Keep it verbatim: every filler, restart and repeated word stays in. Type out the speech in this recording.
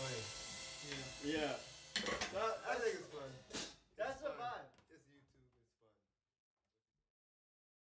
fun. Yeah. Yeah. That, I think it's fun.